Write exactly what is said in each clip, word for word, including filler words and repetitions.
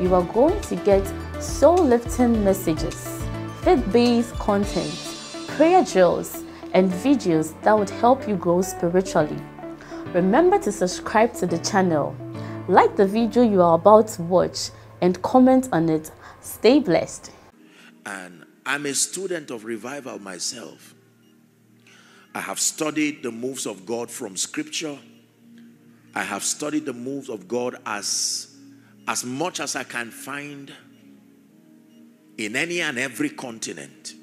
you are going to get soul-lifting messages, faith-based content, prayer drills and videos that would help you grow spiritually. Remember to subscribe to the channel, like the video you are about to watch and comment on it. Stay blessed. And I'm a student of revival myself. I have studied the moves of God from scripture. I have studied the moves of God as, as much as I can find in any and every continent,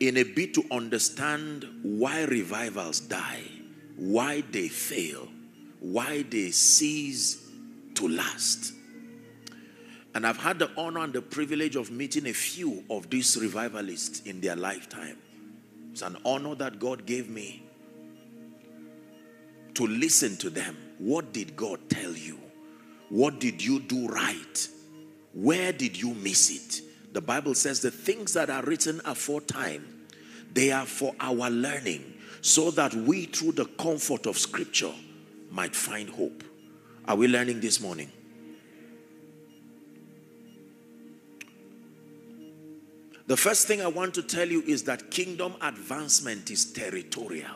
in a bid to understand why revivals die, why they fail, why they cease to last. And I've had the honor and the privilege of meeting a few of these revivalists in their lifetime. It's an honor that God gave me to listen to them. What did God tell you? What did you do right? Where did you miss it? The Bible says the things that are written aforetime, they are for our learning, so that we through the comfort of scripture might find hope. Are we learning this morning? The first thing I want to tell you is that kingdom advancement is territorial.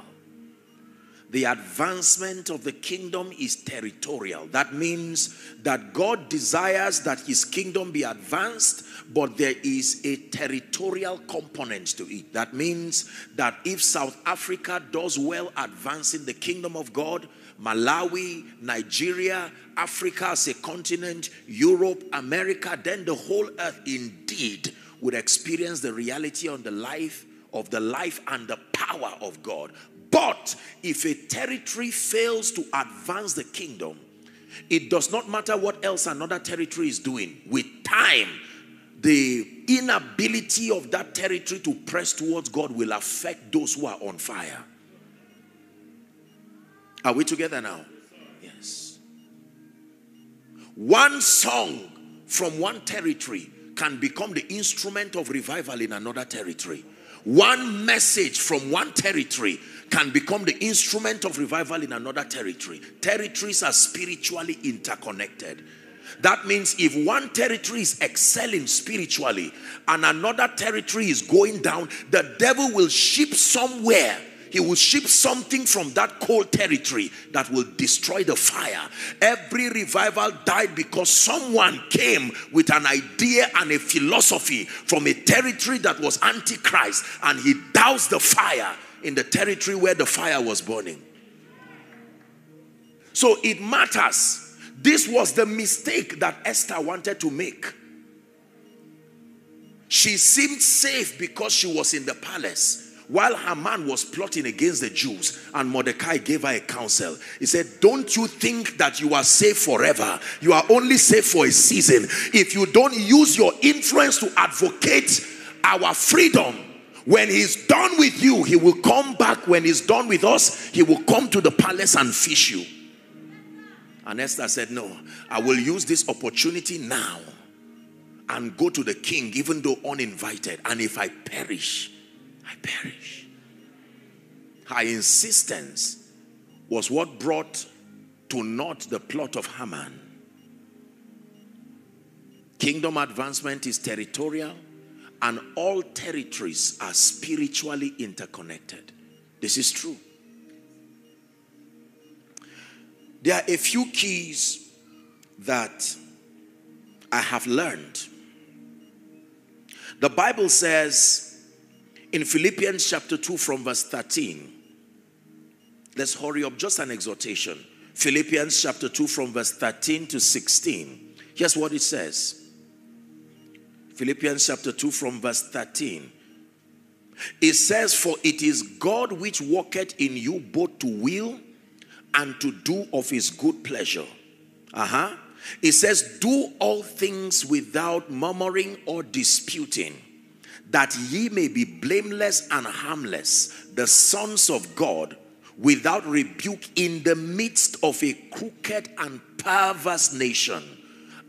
The advancement of the kingdom is territorial. That means that God desires that his kingdom be advanced, but there is a territorial component to it. That means that if South Africa does well advancing the kingdom of God, Malawi, Nigeria, Africa as a continent, Europe, America, then the whole earth indeed would experience the reality on the life of the life and the power of God. But if a territory fails to advance the kingdom, it does not matter what else another territory is doing. With time, the inability of that territory to press towards God will affect those who are on fire. Are we together now? Yes. One song from one territory can become the instrument of revival in another territory. One message from one territory can become the instrument of revival in another territory. Territories are spiritually interconnected. That means if one territory is excelling spiritually and another territory is going down, the devil will ship somewhere. He will ship something from that cold territory that will destroy the fire. Every revival died because someone came with an idea and a philosophy from a territory that was antichrist, and he doused the fire in the territory where the fire was burning. So it matters. This was the mistake that Esther wanted to make. She seemed safe because she was in the palace, while Haman was plotting against the Jews, and Mordecai gave her a counsel. He said, don't you think that you are safe forever? You are only safe for a season. If you don't use your influence to advocate our freedom, when he's done with you, he will come back. When he's done with us, he will come to the palace and fish you. And Esther said, no, I will use this opportunity now and go to the king, even though uninvited. And if I perish, I perish. Her insistence was what brought to naught the plot of Haman. Kingdom advancement is territorial, and all territories are spiritually interconnected. This is true. There are a few keys that I have learned. The Bible says, in Philippians chapter two from verse thirteen. Let's hurry up, just an exhortation. Philippians chapter two from verse thirteen to sixteen. Here's what it says. Philippians chapter two from verse thirteen. It says, for it is God which worketh in you both to will and to do of his good pleasure. Uh-huh. It says, do all things without murmuring or disputing, that ye may be blameless and harmless, the sons of God, without rebuke, in the midst of a crooked and perverse nation,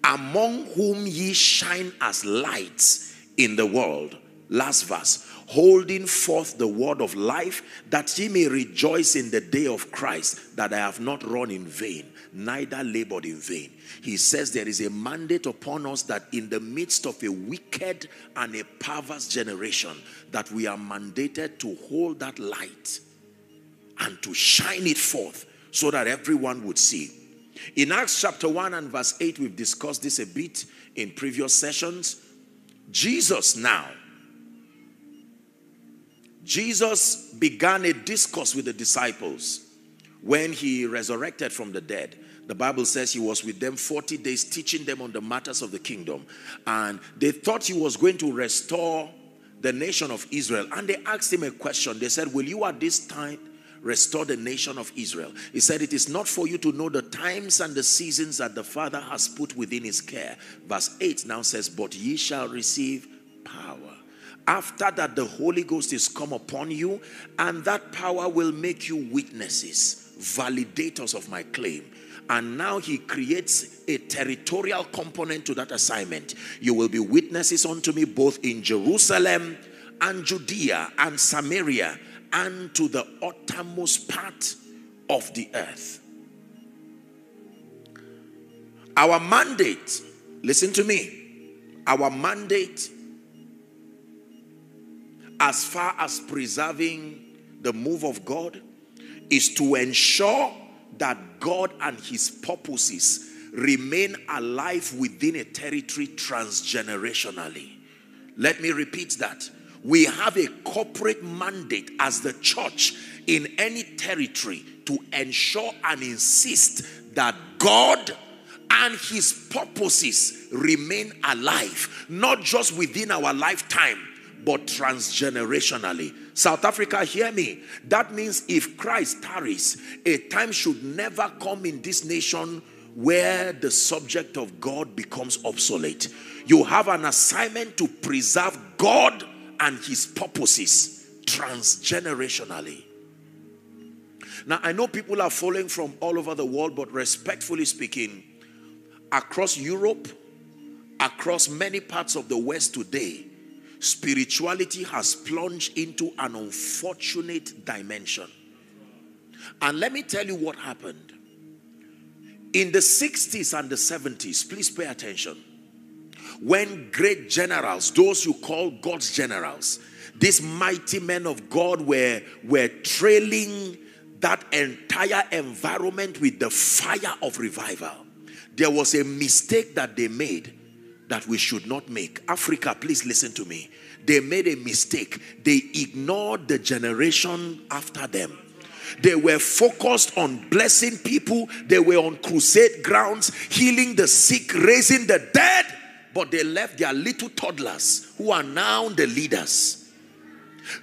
among whom ye shine as lights in the world. Last verse. Holding forth the word of life, that ye may rejoice in the day of Christ, that I have not run in vain, neither labored in vain. He says there is a mandate upon us that in the midst of a wicked and a perverse generation, that we are mandated to hold that light and to shine it forth so that everyone would see. In Acts chapter one and verse eight, we've discussed this a bit in previous sessions. Jesus now, Jesus began a discourse with the disciples when he resurrected from the dead. The Bible says he was with them forty days, teaching them on the matters of the kingdom. And they thought he was going to restore the nation of Israel. And they asked him a question. They said, will you at this time restore the nation of Israel? He said, it is not for you to know the times and the seasons that the Father has put within his care. Verse eight now says, but ye shall receive power. After that, the Holy Ghost is come upon you, and that power will make you witnesses, validators of my claim. And now he creates a territorial component to that assignment. You will be witnesses unto me both in Jerusalem and Judea and Samaria and to the uttermost part of the earth. Our mandate, listen to me, our mandate as far as preserving the move of God is to ensure that God and his purposes remain alive within a territory transgenerationally. Let me repeat that. We have a corporate mandate as the church in any territory to ensure and insist that God and his purposes remain alive, not just within our lifetime, but transgenerationally. South Africa, hear me. That means if Christ tarries, a time should never come in this nation where the subject of God becomes obsolete. You have an assignment to preserve God and his purposes transgenerationally. Now, I know people are following from all over the world, but respectfully speaking, across Europe, across many parts of the West today, spirituality has plunged into an unfortunate dimension. And let me tell you what happened. In the sixties and the seventies, please pay attention. When great generals, those you call God's generals, these mighty men of God were, were trailing that entire environment with the fire of revival, there was a mistake that they made that we should not make. Africa, please listen to me. They made a mistake. They ignored the generation after them. They were focused on blessing people. They were on crusade grounds, healing the sick, raising the dead. But they left their little toddlers who are now the leaders.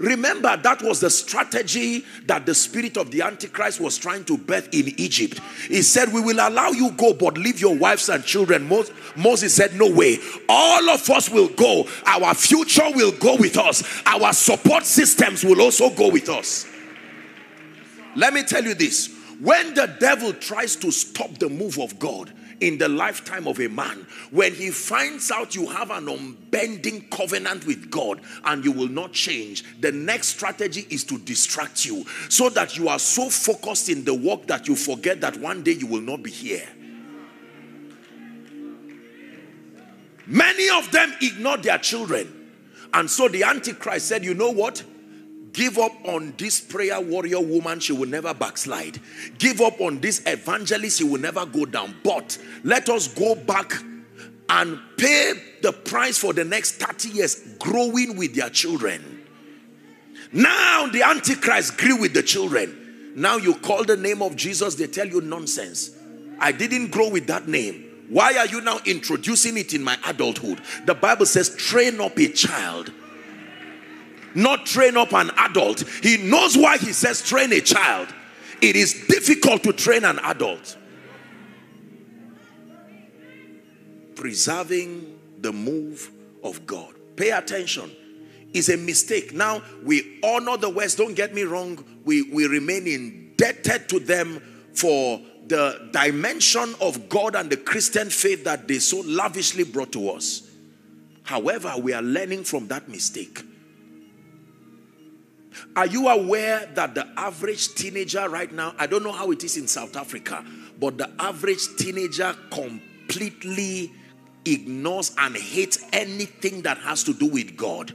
Remember, that was the strategy that the spirit of the Antichrist was trying to birth in Egypt. He said, we will allow you go, but leave your wives and children. Moses said, no way. All of us will go. Our future will go with us. Our support systems will also go with us. Let me tell you this. When the devil tries to stop the move of God in the lifetime of a man, when he finds out you have an unbending covenant with God and you will not change, the next strategy is to distract you so that you are so focused in the work that you forget that one day you will not be here. Many of them ignored their children. And so the Antichrist said, you know what? Give up on this prayer warrior woman, she will never backslide. Give up on this evangelist, she will never go down. But let us go back and pay the price for the next thirty years, growing with their children. Now the Antichrist grew with the children. Now you call the name of Jesus, they tell you nonsense. I didn't grow with that name. Why are you now introducing it in my adulthood? The Bible says, train up a child. Not train up an adult. He knows why he says train a child. It is difficult to train an adult. preserving the move of God. Pay attention. It's a mistake. Now, we honor the West. Don't get me wrong. We, we remain indebted to them for the dimension of God and the Christian faith that they so lavishly brought to us. However, we are learning from that mistake. Are you aware that the average teenager right now, I don't know how it is in South Africa, but the average teenager completely ignores and hates anything that has to do with God.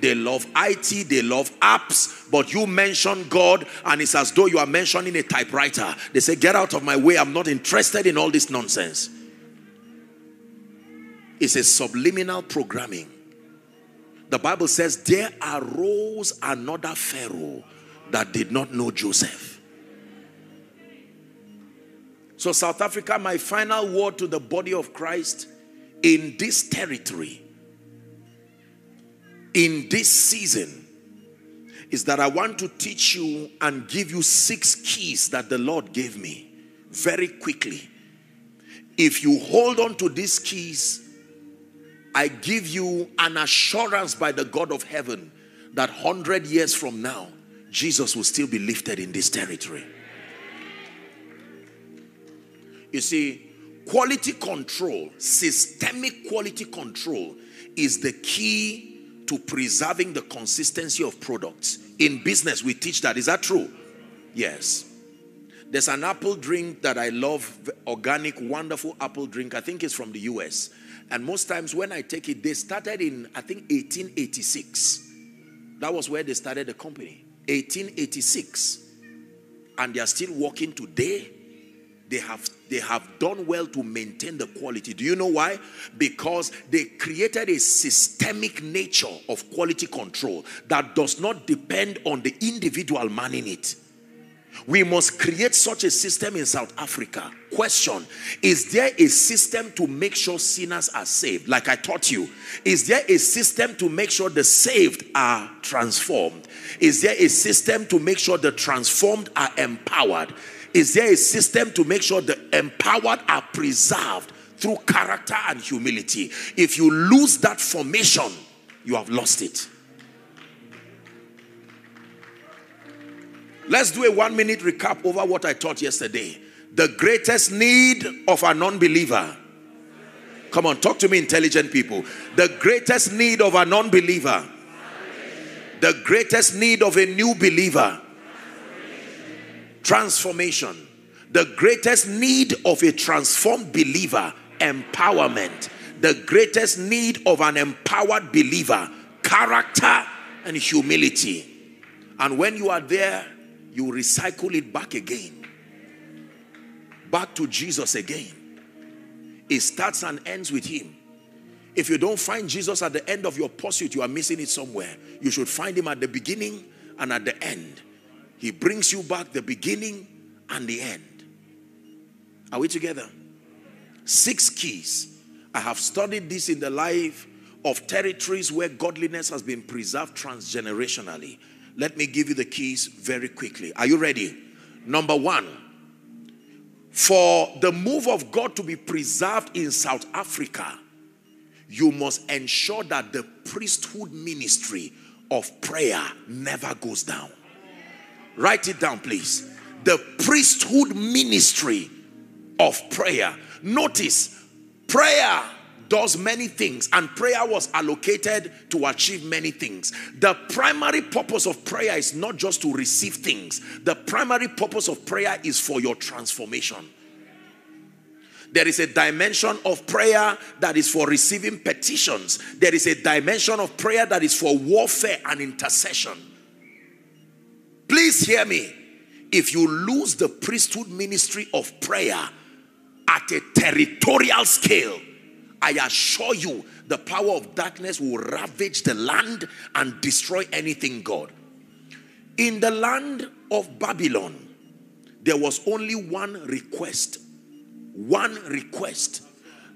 They love I T, they love apps, but you mention God and it's as though you are mentioning a typewriter. They say, get out of my way, I'm not interested in all this nonsense. It's a subliminal programming. The Bible says there arose another Pharaoh that did not know Joseph. So South Africa, my final word to the body of Christ, in this territory, in this season, is that I want to teach you and give you six keys that the Lord gave me very quickly. If you hold on to these keys, I give you an assurance by the God of heaven that one hundred years from now, Jesus will still be lifted in this territory. You see, quality control, systemic quality control is the key to preserving the consistency of products. In business, we teach that. Is that true? Yes. There's an apple drink that I love, organic, wonderful apple drink. I think it's from the U S. And most times when I take it, they started in, I think, eighteen eighty-six. That was where they started the company. eighteen eighty-six. And they are still working today. They have, they have done well to maintain the quality. Do you know why? Because they created a systemic nature of quality control that does not depend on the individual man in it. We must create such a system in South Africa. Question, is there a system to make sure sinners are saved? Like I taught you. Is there a system to make sure the saved are transformed? Is there a system to make sure the transformed are empowered? Is there a system to make sure the empowered are preserved through character and humility? If you lose that formation, you have lost it. Let's do a one-minute recap over what I taught yesterday. The greatest need of an unbeliever. Come on, talk to me, intelligent people. The greatest need of an unbeliever. The greatest need of a new believer. Transformation. The greatest need of a transformed believer, empowerment. The greatest need of an empowered believer, character and humility. And when you are there, you recycle it back again. Back to Jesus again. It starts and ends with him. If you don't find Jesus at the end of your pursuit, you are missing it somewhere. You should find him at the beginning and at the end. He brings you back, the beginning and the end. Are we together? Six keys. I have studied this in the life of territories where godliness has been preserved transgenerationally. Let me give you the keys very quickly. Are you ready? Number one, for the move of God to be preserved in South Africa, you must ensure that the priesthood ministry of prayer never goes down. Write it down, please. The priesthood ministry of prayer. Notice, prayer does many things, and prayer was allocated to achieve many things. The primary purpose of prayer is not just to receive things. The primary purpose of prayer is for your transformation. There is a dimension of prayer that is for receiving petitions. There is a dimension of prayer that is for warfare and intercession. Please hear me. If you lose the priesthood ministry of prayer at a territorial scale, I assure you the power of darkness will ravage the land and destroy anything God. In the land of Babylon, there was only one request. One request.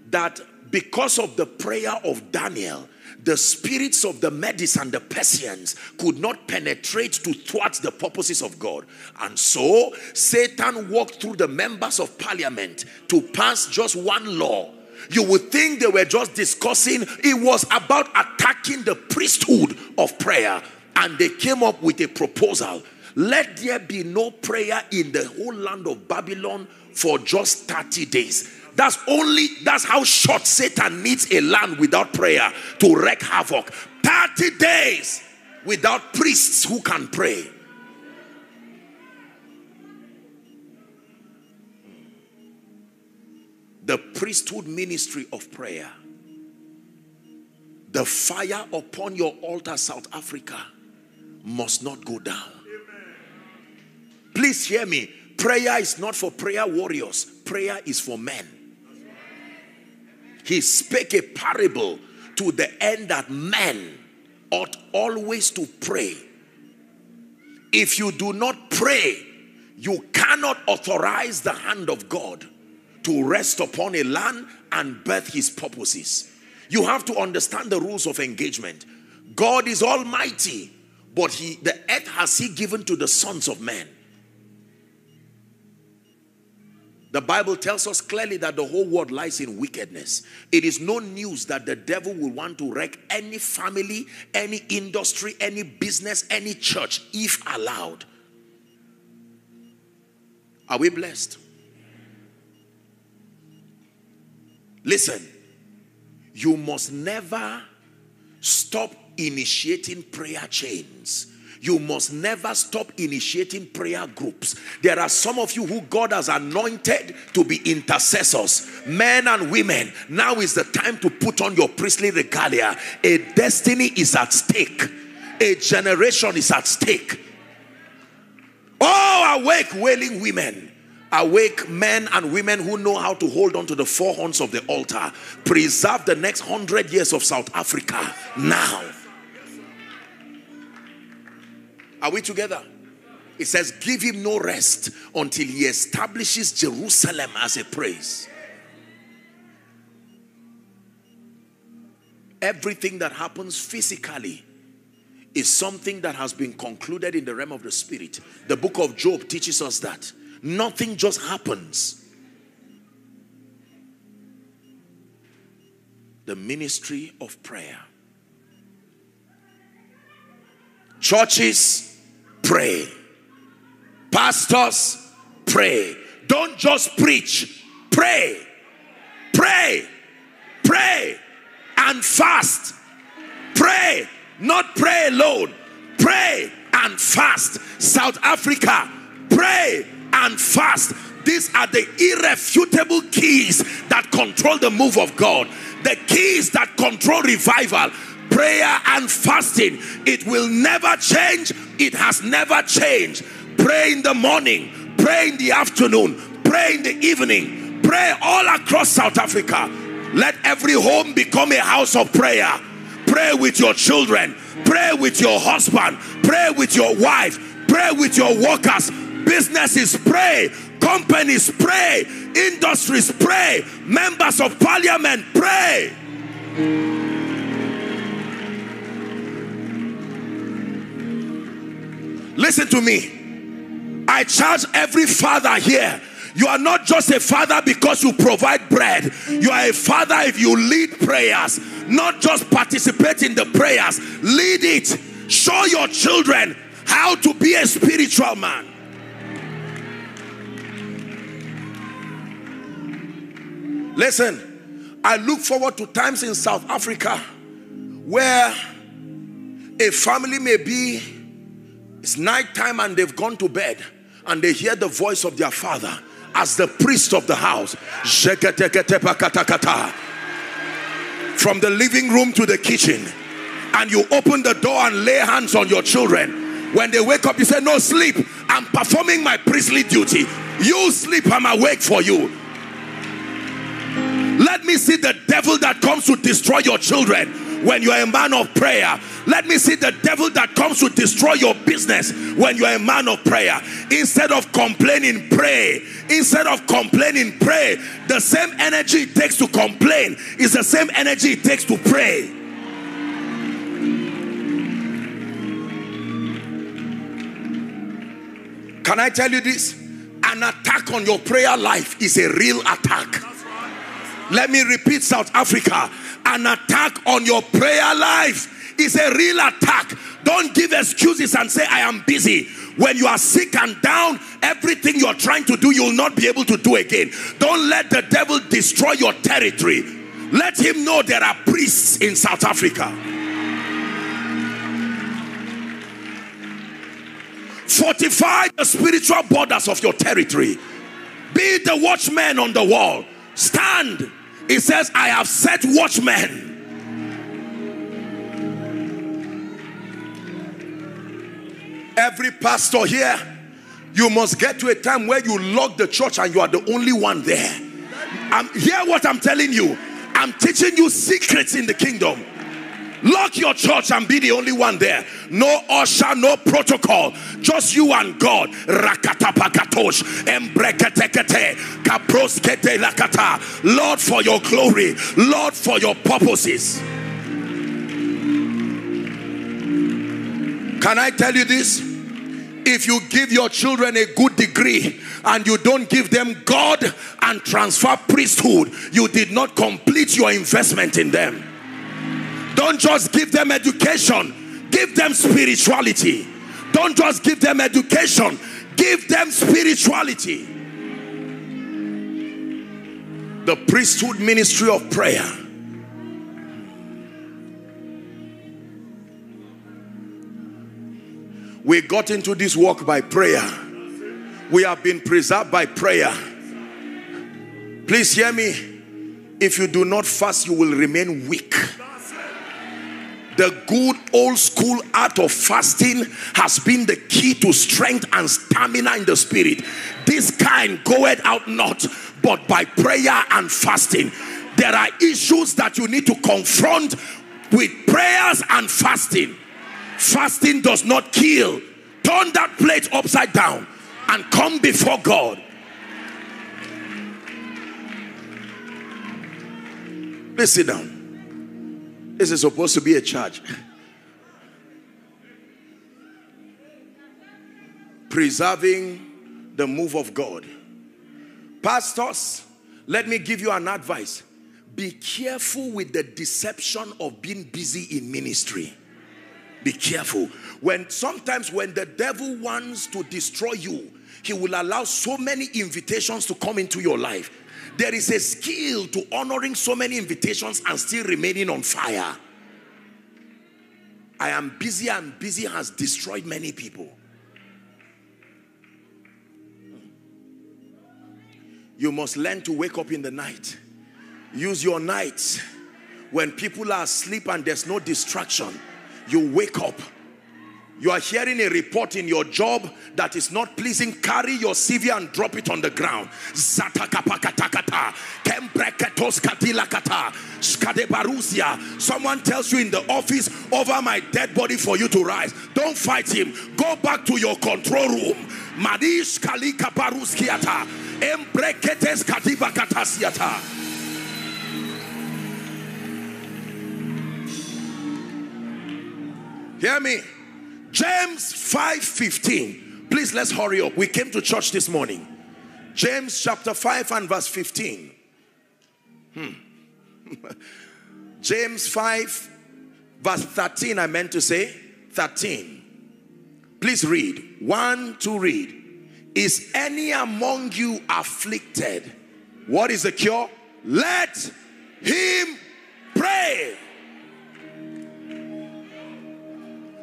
That because of the prayer of Daniel, the spirits of the Medes and the Persians could not penetrate to thwart the purposes of God. And so, Satan walked through the members of parliament to pass just one law You would think they were just discussing. It was about attacking the priesthood of prayer. And they came up with a proposal. Let there be no prayer in the whole land of Babylon for just thirty days. That's only, that's how short Satan needs a land without prayer to wreak havoc. thirty days without priests who can pray. The priesthood ministry of prayer. The fire upon your altar, South Africa, must not go down. Please hear me. Prayer is not for prayer warriors. Prayer is for men. He spake a parable to the end that men ought always to pray. If you do not pray, you cannot authorize the hand of God to rest upon a land and birth his purposes. You have to understand the rules of engagement. God is almighty, but he, the earth has he given to the sons of men. The Bible tells us clearly that the whole world lies in wickedness. It is no news that the devil will want to wreck any family, any industry, any business, any church, if allowed. Are we blessed? Listen, you must never stop initiating prayer chains. You must never stop initiating prayer groups. There are some of you who God has anointed to be intercessors. Men and women, now is the time to put on your priestly regalia. A destiny is at stake. A generation is at stake. Oh, awake wailing women. Awake men and women who know how to hold on to the four horns of the altar. Preserve the next hundred years of South Africa now. Are we together? It says, give him no rest until he establishes Jerusalem as a praise. Everything that happens physically is something that has been concluded in the realm of the spirit. The book of Job teaches us that. Nothing just happens. The ministry of prayer. Churches, pray. Pastors, pray. Don't just preach. Pray. Pray. Pray. And fast. Pray. Not pray alone. Pray and fast. South Africa, pray and fast. These are the irrefutable keys that control the move of God. The keys that control revival. Prayer and fasting. It will never change. It has never changed. Pray in the morning. Pray in the afternoon. Pray in the evening. Pray all across South Africa. Let every home become a house of prayer. Pray with your children. Pray with your husband. Pray with your wife. Pray with your workers. Businesses, pray. Companies, pray. Industries, pray. Members of parliament, pray. Listen to me. I charge every father here. You are not just a father because you provide bread. You are a father if you lead prayers. Not just participate in the prayers. Lead it. Show your children how to be a spiritual man. Listen, I look forward to times in South Africa where a family may be, it's night time and they've gone to bed and they hear the voice of their father as the priest of the house. From the living room to the kitchen, and you open the door and lay hands on your children. When they wake up, you say, no, sleep. I'm performing my priestly duty. You sleep, I'm awake for you. Let me see the devil that comes to destroy your children when you are a man of prayer. Let me see the devil that comes to destroy your business when you are a man of prayer. Instead of complaining, pray. Instead of complaining, pray. The same energy it takes to complain is the same energy it takes to pray. Can I tell you this? An attack on your prayer life is a real attack. Let me repeat, South Africa, an attack on your prayer life is a real attack. Don't give excuses and say, I am busy. When you are sick and down, everything you're trying to do, you'll not be able to do again. Don't let the devil destroy your territory. Let him know there are priests in South Africa. Fortify the spiritual borders of your territory. Be the watchman on the wall. Stand. It says, I have set watchmen. Every pastor here, you must get to a time where you lock the church and you are the only one there. I'm, hear what I'm telling you. I'm teaching you secrets in the kingdom. Lock your church and be the only one there. No usher, no protocol. Just you and God. Lord, for your glory. Lord, for your purposes. Can I tell you this? If you give your children a good degree and you don't give them God and transfer priesthood, you did not complete your investment in them. Don't just give them education, give them spirituality. Don't just give them education, give them spirituality. The priesthood ministry of prayer. We got into this walk by prayer. We have been preserved by prayer. Please hear me. If you do not fast, you will remain weak. The good old school art of fasting has been the key to strength and stamina in the spirit. This kind goeth out not, but by prayer and fasting. There are issues that you need to confront with prayers and fasting. Fasting does not kill. Turn that plate upside down and come before God. Please sit down. This is supposed to be a charge. Preserving the move of God. Pastors, let me give you an advice. Be careful with the deception of being busy in ministry. Be careful. When sometimes when the devil wants to destroy you, he will allow so many invitations to come into your life. There is a skill to honoring so many invitations and still remaining on fire. I am busy and busy has destroyed many people. You must learn to wake up in the night. Use your nights. When people are asleep and there's no distraction, you wake up. You are hearing a report in your job that is not pleasing. Carry your C V and drop it on the ground. Someone tells you in the office, over my dead body for you to rise. Don't fight him. Go back to your control room. Hear me. James five fifteen. Please, let's hurry up. We came to church this morning. James chapter five and verse fifteen. Hmm. James five verse thirteen, I meant to say. thirteen. Please read. One to read. Is any among you afflicted? What is the cure? Let him pray.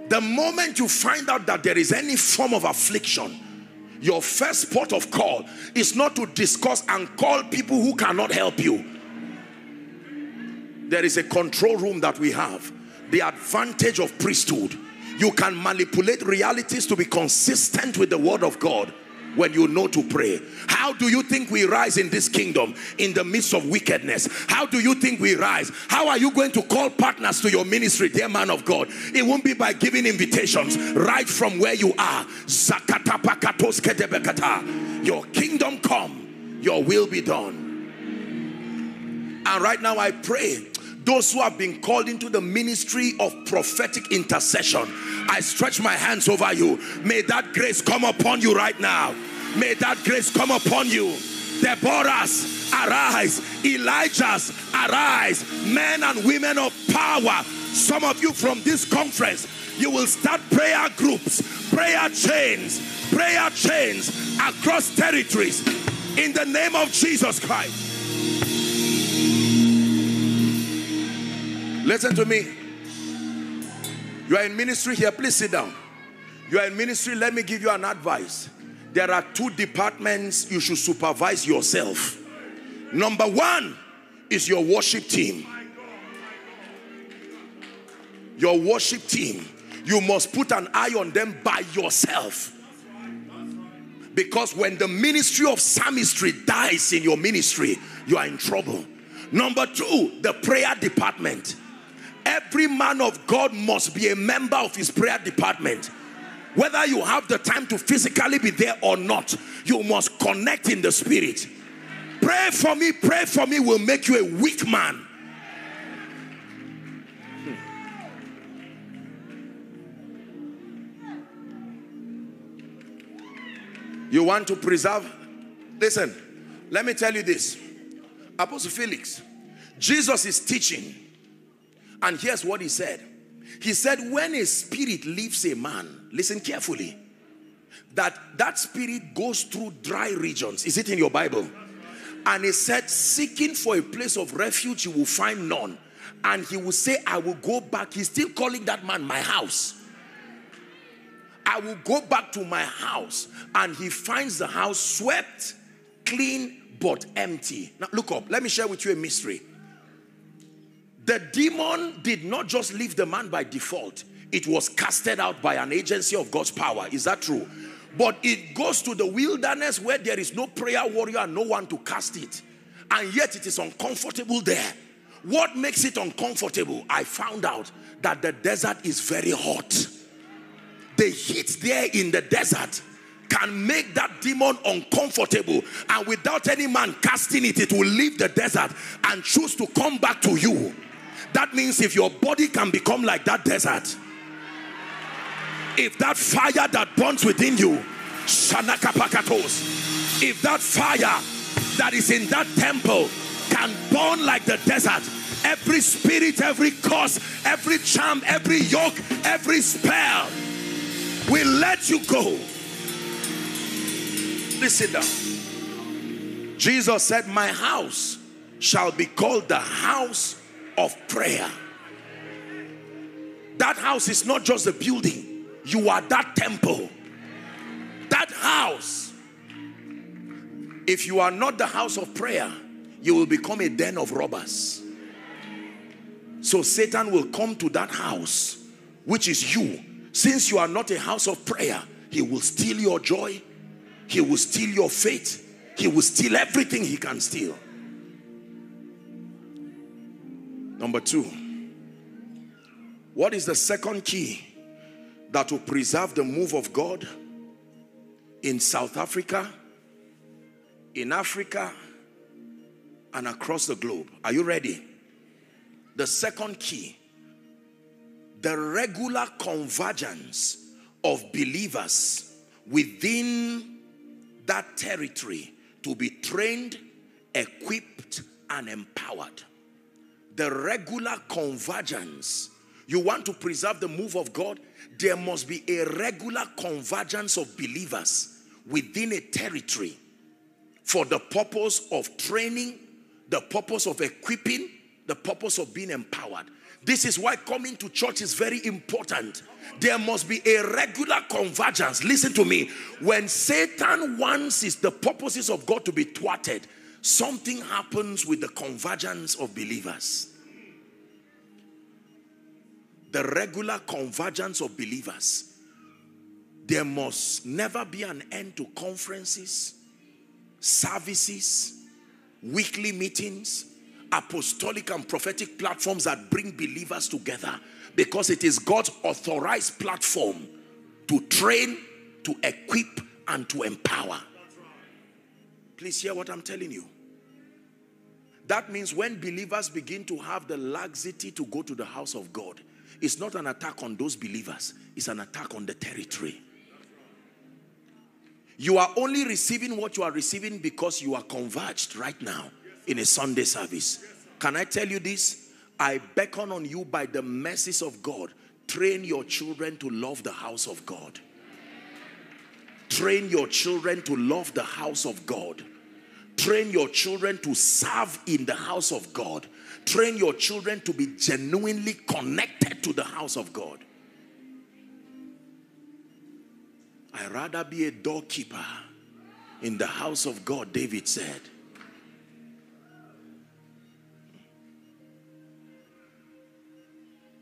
The moment you find out that there is any form of affliction, your first port of call is not to discuss and call people who cannot help you. There is a control room that we have. The advantage of priesthood. You can manipulate realities to be consistent with the word of God when you know to pray. How do you think we rise in this kingdom in the midst of wickedness? How do you think we rise? How are you going to call partners to your ministry, dear man of God? It won't be by giving invitations right from where you are. Your kingdom come, your will be done. And right now I pray, those who have been called into the ministry of prophetic intercession, I stretch my hands over you. May that grace come upon you right now. May that grace come upon you. Deborahs, arise. Elijahs, arise. Men and women of power. Some of you from this conference, you will start prayer groups, prayer chains, prayer chains across territories in the name of Jesus Christ. Listen to me. You are in ministry here, please sit down. You are in ministry, let me give you an advice. There are two departments you should supervise yourself. Number one is your worship team. Your worship team. You must put an eye on them by yourself. Because when the ministry of psalmistry dies in your ministry, you are in trouble. Number two, the prayer department. Every man of God must be a member of his prayer department. Whether you have the time to physically be there or not, you must connect in the spirit. Pray for me, pray for me will make you a weak man. Hmm. You want to preserve? Listen, let me tell you this. Apostle Felix, Jesus is teaching, and here's what he said. He said, when a spirit leaves a man, listen carefully, that that spirit goes through dry regions. Is it in your Bible? And he said, seeking for a place of refuge, you will find none. And he will say, I will go back. He's still calling that man my house. I will go back to my house. And he finds the house swept, clean, but empty. Now look up. Let me share with you a mystery. The demon did not just leave the man by default. It was casted out by an agency of God's power. Is that true? But it goes to the wilderness where there is no prayer warrior and no one to cast it. And yet it is uncomfortable there. What makes it uncomfortable? I found out that the desert is very hot. The heat there in the desert can make that demon uncomfortable. And without any man casting it, it will leave the desert and choose to come back to you. That means if your body can become like that desert, if that fire that burns within you, Shanakapakatos, if that fire that is in that temple can burn like the desert, every spirit, every curse, every charm, every yoke, every spell will let you go. Listen down. Jesus said, my house shall be called the house of prayer. That house is not just a building. You are that temple, that house. If you are not the house of prayer, you will become a den of robbers. So Satan will come to that house, which is you. Since you are not a house of prayer, he will steal your joy. He will steal your faith. He will steal everything he can steal. Number two, what is the second key that will preserve the move of God in South Africa, in Africa, and across the globe? Are you ready? The second key, the regular convergence of believers within that territory to be trained, equipped, and empowered. The regular convergence. You want to preserve the move of God? There must be a regular convergence of believers within a territory for the purpose of training, the purpose of equipping, the purpose of being empowered. This is why coming to church is very important. There must be a regular convergence. Listen to me. When Satan wants his, the purposes of God to be thwarted, something happens with the convergence of believers. The regular convergence of believers. There must never be an end to conferences, services, weekly meetings, apostolic and prophetic platforms that bring believers together, because it is God's authorized platform to train, to equip, and to empower. Please hear what I'm telling you. That means when believers begin to have the laxity to go to the house of God, it's not an attack on those believers. It's an attack on the territory. You are only receiving what you are receiving because you are converged right now in a Sunday service. Can I tell you this? I beckon on you by the mercies of God. Train your children to love the house of God. Train your children to love the house of God. Train your children to serve in the house of God. Train your children to be genuinely connected to the house of God. I'd rather be a doorkeeper in the house of God, David said.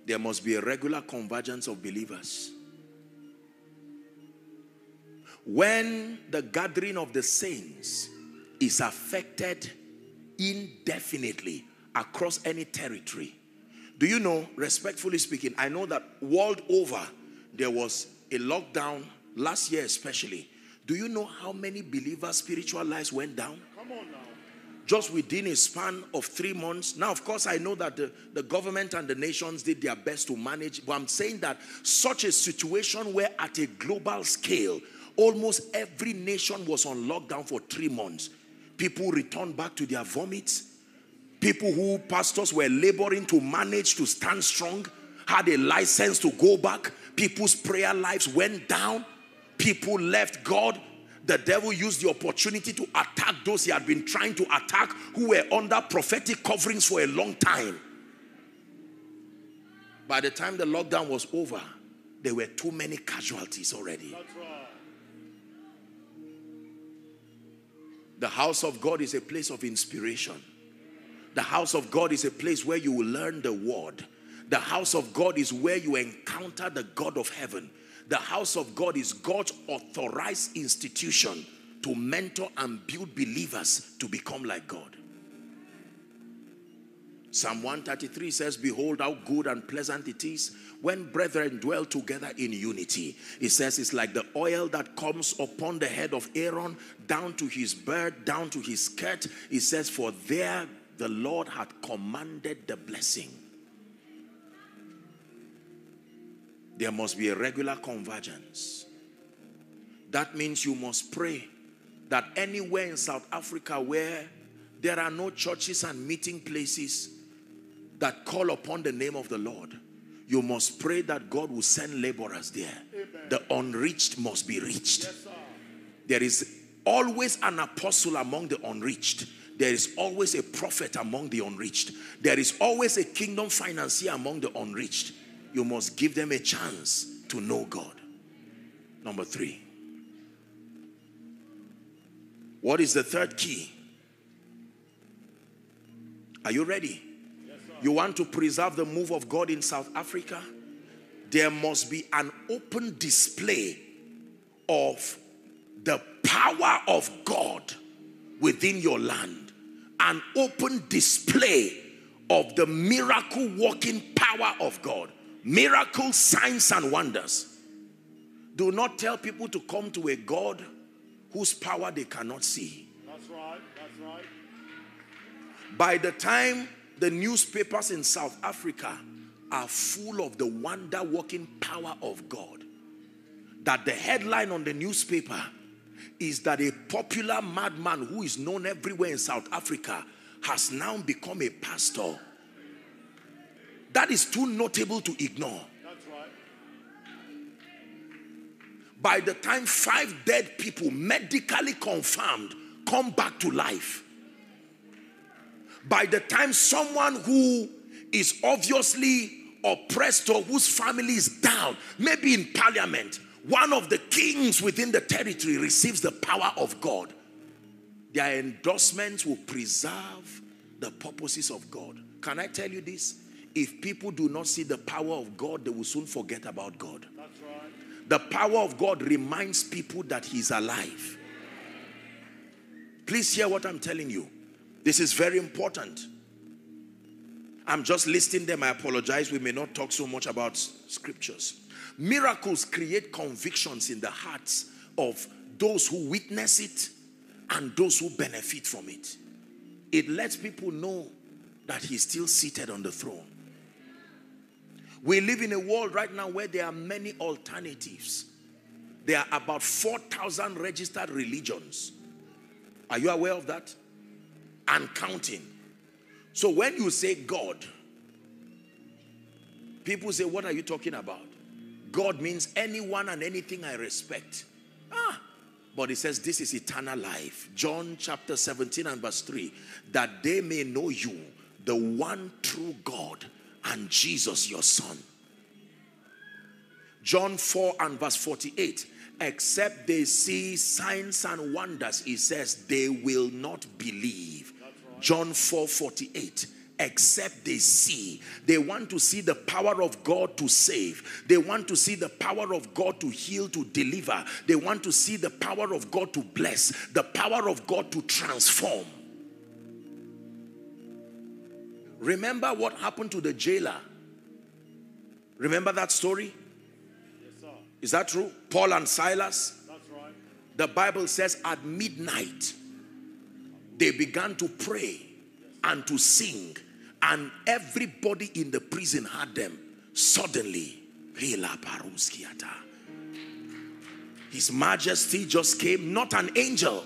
There must be a regular convergence of believers. When the gathering of the saints is affected indefinitely across any territory. Do you know, respectfully speaking, I know that world over there was a lockdown last year especially. Do you know how many believers' spiritual lives went down? Come on now. Just within a span of three months. Now, of course, I know that the, the government and the nations did their best to manage. But I'm saying that such a situation where at a global scale, almost every nation was on lockdown for three months. People returned back to their vomits. People who pastors were laboring to manage to stand strong had a license to go back. People's prayer lives went down. People left God. The devil used the opportunity to attack those he had been trying to attack who were under prophetic coverings for a long time. By the time the lockdown was over, there were too many casualties already. That's right. The house of God is a place of inspiration. The house of God is a place where you will learn the word. The house of God is where you encounter the God of heaven. The house of God is God's authorized institution to mentor and build believers to become like God. Psalm one thirty-three says, behold how good and pleasant it is when brethren dwell together in unity. It says it's like the oil that comes upon the head of Aaron, down to his beard, down to his skirt. It says for there the Lord had commanded the blessing. There must be a regular convergence. That means you must pray that anywhere in South Africa where there are no churches and meeting places that call upon the name of the Lord, you must pray that God will send laborers there. Amen. The unreached must be reached. Yes, sir. There is always an apostle among the unreached. There is always a prophet among the unreached. There is always a kingdom financier among the unreached. You must give them a chance to know God. Number three. What is the third key? Are you ready? Yes, sir. You want to preserve the move of God in South Africa? There must be an open display of the power of God within your land. An open display of the miracle working power of God. Miracles, signs, and wonders. Do not tell people to come to a God whose power they cannot see. That's right, that's right. By the time the newspapers in South Africa are full of the wonder-working power of God, that the headline on the newspaper is that a popular madman who is known everywhere in South Africa has now become a pastor. That is too notable to ignore. That's right. By the time five dead people medically confirmed come back to life, by the time someone who is obviously oppressed or whose family is down, maybe in parliament, one of the kings within the territory receives the power of God, their endorsements will preserve the purposes of God. Can I tell you this? If people do not see the power of God, they will soon forget about God. That's right. The power of God reminds people that he is alive. Please hear what I'm telling you. This is very important. I'm just listing them. I apologize. We may not talk so much about scriptures. Miracles create convictions in the hearts of those who witness it and those who benefit from it. It lets people know that he's still seated on the throne. We live in a world right now where there are many alternatives. There are about four thousand registered religions. Are you aware of that? And counting. So when you say God, people say, what are you talking about? God means anyone and anything I respect. Ah, but it says this is eternal life. John chapter seventeen and verse three. That they may know you, the one true God, and Jesus your Son. John four and verse forty-eight. Except they see signs and wonders, it says they will not believe. John four forty-eight. Except they see. They want to see the power of God to save. They want to see the power of God to heal, to deliver. They want to see the power of God to bless, the power of God to transform. Remember what happened to the jailer? Remember that story? Yes, sir. Is that true? Paul and Silas? That's right. The Bible says at midnight, they began to pray and to sing, and everybody in the prison heard them. Suddenly, His Majesty just came, not an angel,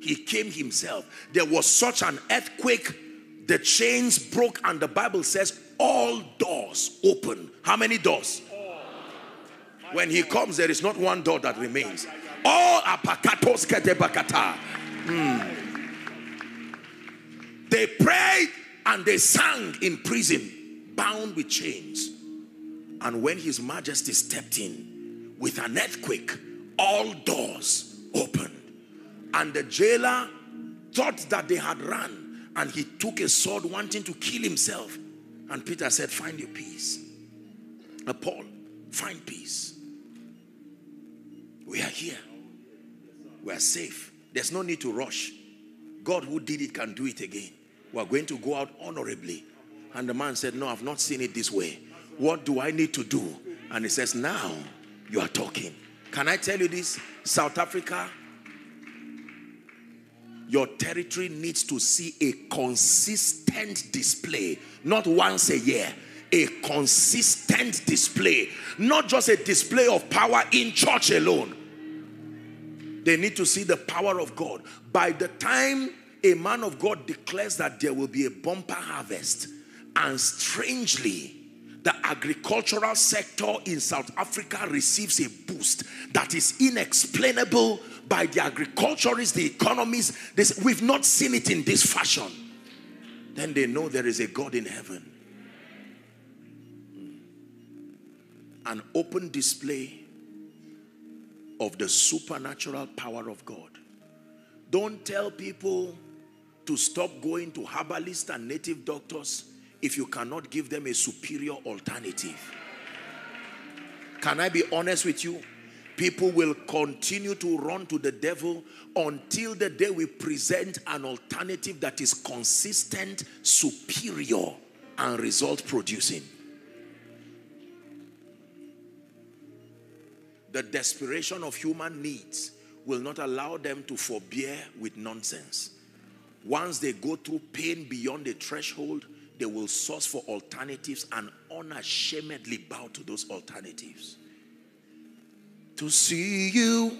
He came Himself. There was such an earthquake, the chains broke, and the Bible says all doors open. How many doors? When He comes, there is not one door that remains. All apakatos ketebakata. Mm. They prayed and they sang in prison, bound with chains. And when His Majesty stepped in with an earthquake, all doors opened. And the jailer thought that they had run, and he took a sword wanting to kill himself. And Peter said, find your peace. And Paul, find peace. We are here. We are safe. There's no need to rush. God who did it can do it again. We are going to go out honorably. And the man said, no, I've not seen it this way. What do I need to do? And he says, now you are talking. Can I tell you this? South Africa, your territory needs to see a consistent display. Not once a year. A consistent display. Not just a display of power in church alone. They need to see the power of God. By the time a man of God declares that there will be a bumper harvest, and strangely, the agricultural sector in South Africa receives a boost that is inexplainable by the agriculturists, the economists. This, we've not seen it in this fashion. Then they know there is a God in heaven. An open display of the supernatural power of God. Don't tell people to stop going to herbalists and native doctors if you cannot give them a superior alternative. Can I be honest with you? People will continue to run to the devil until the day we present an alternative that is consistent, superior, and result producing. The desperation of human needs will not allow them to forbear with nonsense. Once they go through pain beyond the threshold, they will source for alternatives and unashamedly bow to those alternatives. To see you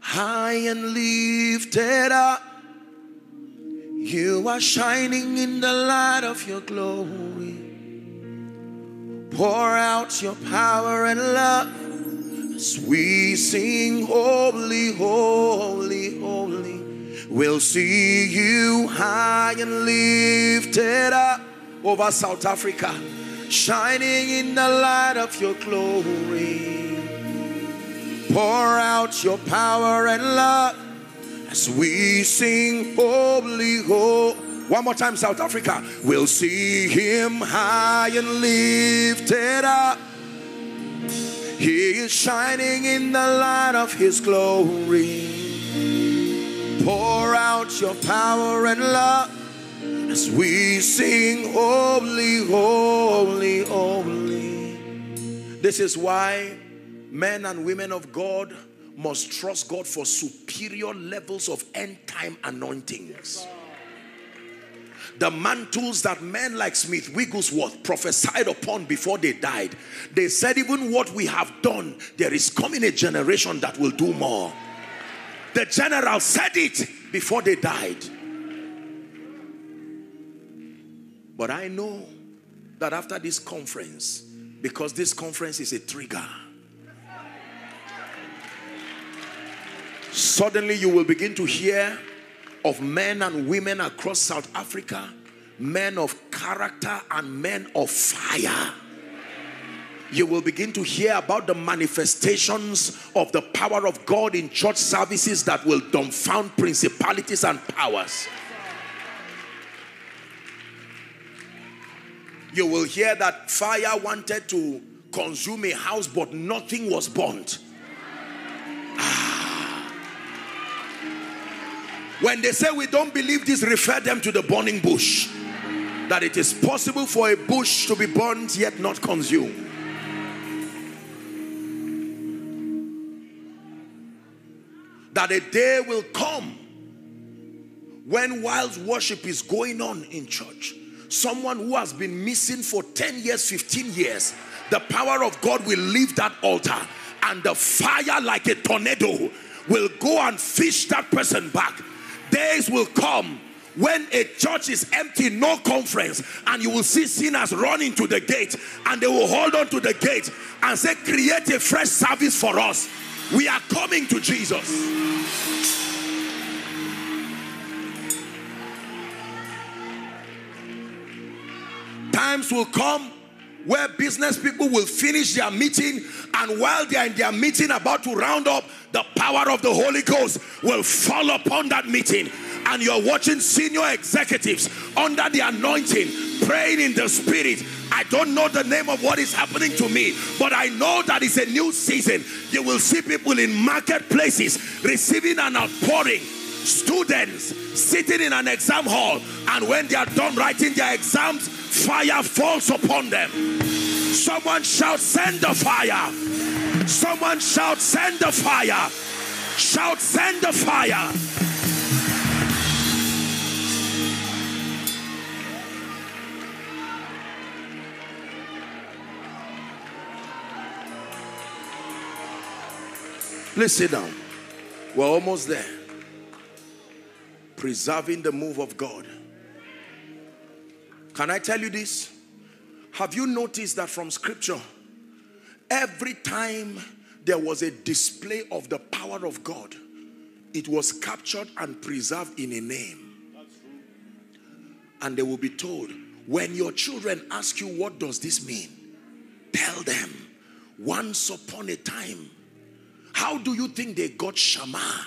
high and lifted up, you are shining in the light of your glory. Pour out your power and love as we sing, holy, holy, holy. We'll see you high and lifted up over South Africa, shining in the light of your glory. Pour out your power and love as we sing, holy, holy. One more time, South Africa. We'll see Him high and lifted up. He is shining in the light of His glory. Pour out your power and love as we sing, holy, holy, holy. This is why men and women of God must trust God for superior levels of end-time anointings. The mantles that men like Smith Wigglesworth prophesied upon before they died. They said, even what we have done, there is coming a generation that will do more. The general said it before they died. But I know that after this conference, because this conference is a trigger, suddenly you will begin to hear of men and women across South Africa, men of character and men of fire. You will begin to hear about the manifestations of the power of God in church services that will dumbfound principalities and powers. You will hear that fire wanted to consume a house, but nothing was burnt. When they say we don't believe this, refer them to the burning bush. That it is possible for a bush to be burned yet not consumed. That a day will come when wild worship is going on in church. Someone who has been missing for ten years, fifteen years, the power of God will leave that altar and the fire like a tornado will go and fish that person back. Days will come when a church is empty, no conference, and you will see sinners running to the gate, and they will hold on to the gate and say, create a fresh service for us. We are coming to Jesus. Times will come where business people will finish their meeting, and while they are in their meeting about to round up, the power of the Holy Ghost will fall upon that meeting, and you're watching senior executives under the anointing praying in the spirit. I don't know the name of what is happening to me, but I know that it's a new season. You will see people in marketplaces receiving an outpouring. Students sitting in an exam hall, and when they are done writing their exams, fire falls upon them. Someone shout, send the fire. Someone shout, send the fire. Shout, send the fire. Please sit down. We're almost there. Preserving the move of God. Can I tell you this? Have you noticed that from scripture, every time there was a display of the power of God, it was captured and preserved in a name? And they will be told, when your children ask you, what does this mean? Tell them, once upon a time. How do you think they got Shammah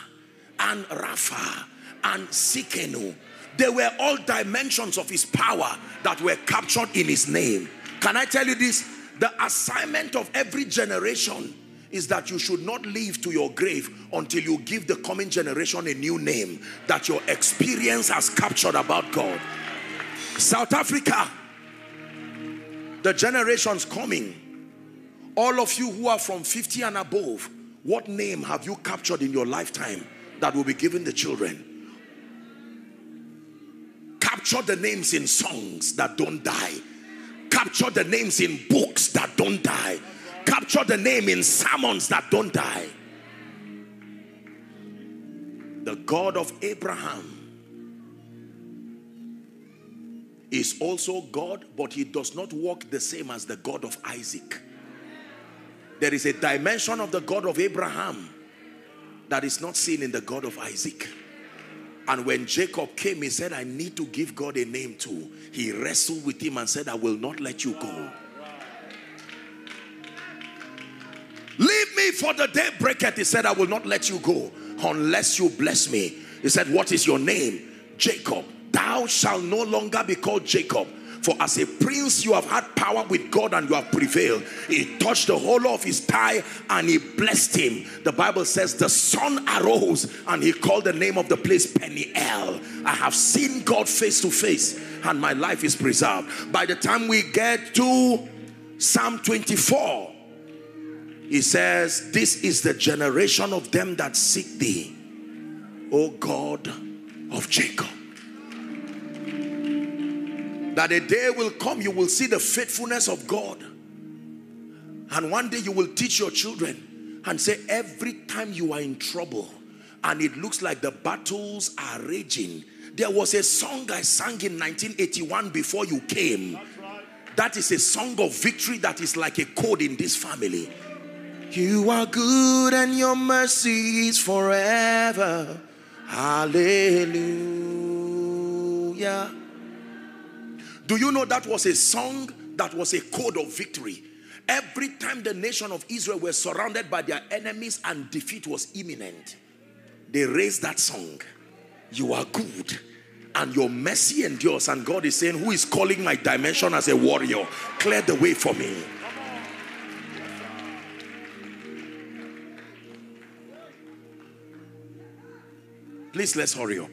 and Rapha and Sikenu? They were all dimensions of his power that were captured in his name. Can I tell you this? The assignment of every generation is that you should not leave to your grave until you give the coming generation a new name that your experience has captured about God. South Africa, the generations coming, all of you who are from fifty and above, what name have you captured in your lifetime that will be given the children? Capture the names in songs that don't die. Capture the names in books that don't die. Capture the name in sermons that don't die. The God of Abraham is also God, but he does not walk the same as the God of Isaac. There is a dimension of the God of Abraham that is not seen in the God of Isaac. And when Jacob came, he said, I need to give God a name too. He wrestled with him and said, I will not let you go. Leave me, for the day breaketh. He said, I will not let you go unless you bless me. He said, what is your name? Jacob. Thou shalt no longer be called Jacob. For as a prince you have had power with God and you have prevailed. He touched the whole of his thigh and he blessed him. The Bible says the sun arose and he called the name of the place Peniel. I have seen God face to face and my life is preserved. By the time we get to Psalm twenty-four, he says, this is the generation of them that seek thee, O God of Jacob. That a day will come, you will see the faithfulness of God. And one day you will teach your children and say, every time you are in trouble and it looks like the battles are raging, there was a song I sang in nineteen eighty-one before you came. Right. That is a song of victory that is like a code in this family. You are good and your mercy is forever. Hallelujah. Do you know that was a song that was a code of victory? Every time the nation of Israel were surrounded by their enemies and defeat was imminent, they raised that song. You are good and your mercy endures. And God is saying, who is calling my dimension as a warrior? Clear the way for me. Please, let's hurry up.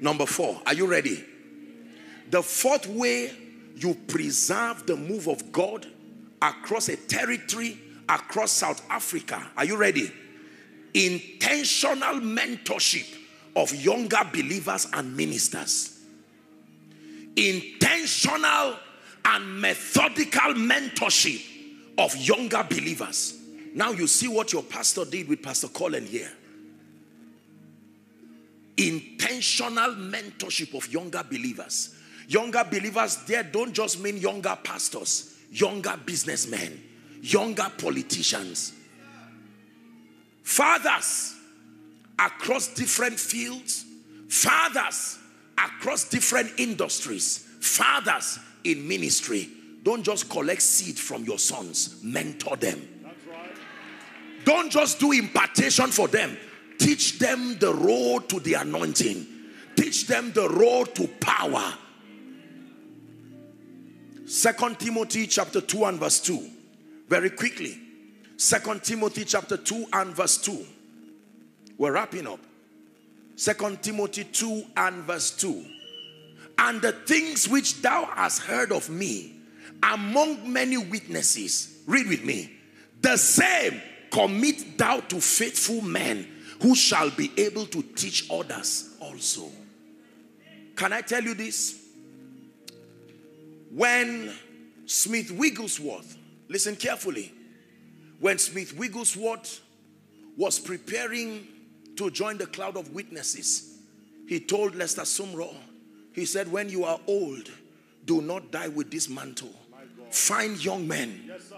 Number four, are you ready? The fourth way you preserve the move of God across a territory, across South Africa. Are you ready? Intentional mentorship of younger believers and ministers. Intentional and methodical mentorship of younger believers. Now you see what your pastor did with Pastor Colin here. Intentional mentorship of younger believers. Younger believers there don't just mean younger pastors, younger businessmen, younger politicians. Fathers across different fields, fathers across different industries, fathers in ministry. Don't just collect seed from your sons, mentor them. That's right. Don't just do impartation for them. Teach them the road to the anointing. Teach them the road to power. Second Timothy chapter two and verse two. Very quickly. Second Timothy chapter two and verse two. We're wrapping up. Second Timothy two and verse two. And the things which thou hast heard of me among many witnesses. Read with me. The same commit thou to faithful men who shall be able to teach others also. Can I tell you this? When Smith Wigglesworth, listen carefully, when Smith Wigglesworth was preparing to join the cloud of witnesses, he told Lester Sumrall, he said, when you are old, do not die with this mantle. Find young men, yes, sir.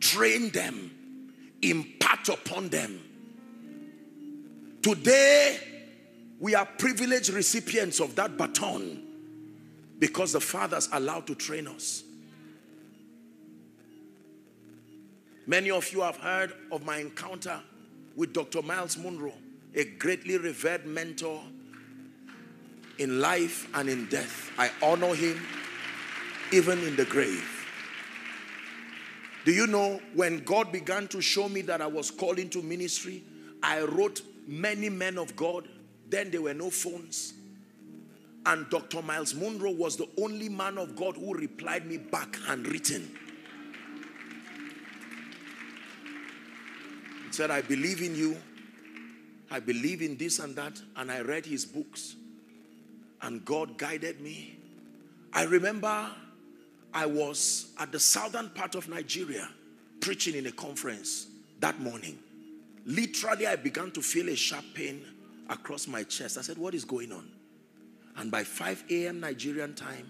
Train them, impart upon them. Today, we are privileged recipients of that baton, because the fathers allowed to train us. Many of you have heard of my encounter with Doctor Miles Munro, a greatly revered mentor in life and in death. I honor him even in the grave. Do you know, when God began to show me that I was called into ministry, I wrote many men of God. Then there were no phones. And Doctor Miles Munro was the only man of God who replied me back handwritten. He said, I believe in you. I believe in this and that. And I read his books. And God guided me. I remember I was at the southern part of Nigeria preaching in a conference that morning. Literally, I began to feel a sharp pain across my chest. I said, what is going on? And by five A M Nigerian time,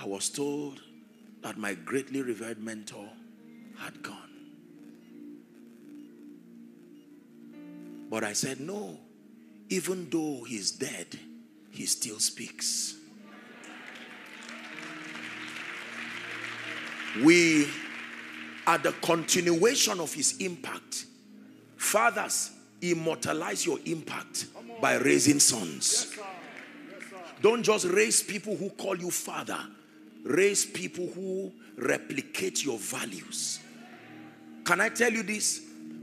I was told that my greatly revered mentor had gone. But I said, no, even though he's dead, he still speaks. We are the continuation of his impact. Fathers, immortalize your impact by raising sons. Yes, sir. Don't just raise people who call you father. Raise people who replicate your values. Can I tell you this?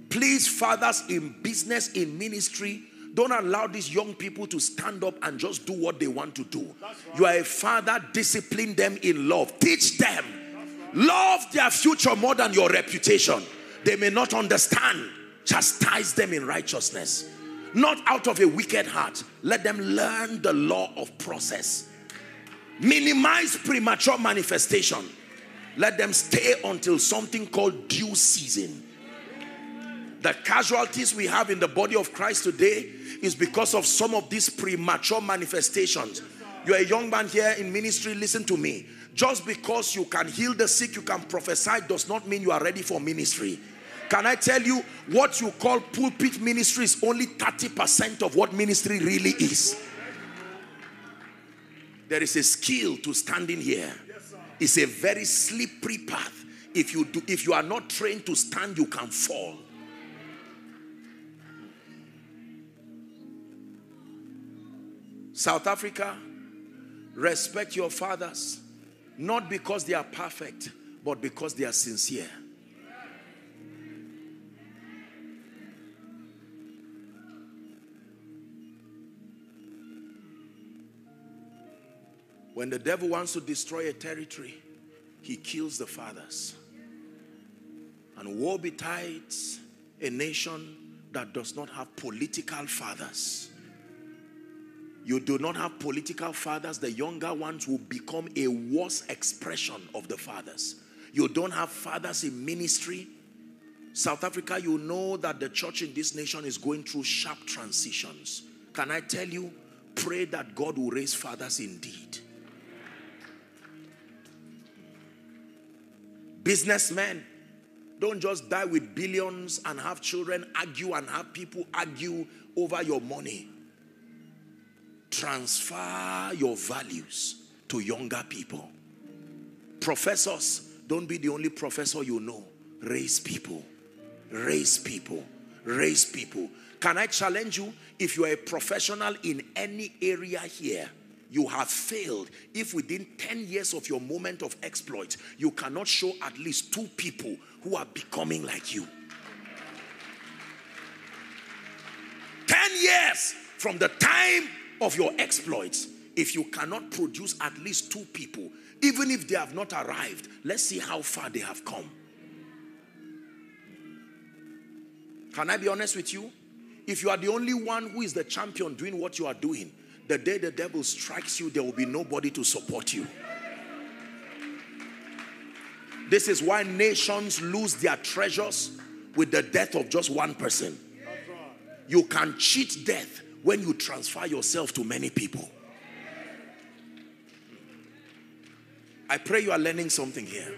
Please, fathers in business, in ministry, don't allow these young people to stand up and just do what they want to do. Right. You are a father, discipline them in love. Teach them. Right. Love their future more than your reputation. They may not understand. Chastise them in righteousness. Not out of a wicked heart. Let them learn the law of process. Minimize premature manifestation. Let them stay until something called due season. The casualties we have in the body of Christ today is because of some of these premature manifestations. You're a young man here in ministry, listen to me. Just because you can heal the sick, you can prophesy, does not mean you are ready for ministry. Can I tell you, what you call pulpit ministry is only thirty percent of what ministry really is. There is a skill to standing here. It's a very slippery path. If you do, if you are not trained to stand, you can fall. South Africa, respect your fathers, not because they are perfect, but because they are sincere. When the devil wants to destroy a territory, he kills the fathers. And woe betides a nation that does not have political fathers. You do not have political fathers, the younger ones will become a worse expression of the fathers. You don't have fathers in ministry. South Africa, you know that the church in this nation is going through sharp transitions. Can I tell you, pray that God will raise fathers indeed. Businessmen, don't just die with billions and have children argue and have people argue over your money. Transfer your values to younger people. Professors, don't be the only professor you know. Raise people. Raise people. Raise people. Can I challenge you? If you are a professional in any area here, you have failed if within ten years of your moment of exploit, you cannot show at least two people who are becoming like you. ten years from the time of your exploits, if you cannot produce at least two people, even if they have not arrived, let's see how far they have come. Can I be honest with you? If you are the only one who is the champion doing what you are doing, the day the devil strikes you, there will be nobody to support you. This is why nations lose their treasures with the death of just one person. You can cheat death when you transfer yourself to many people. I pray you are learning something here.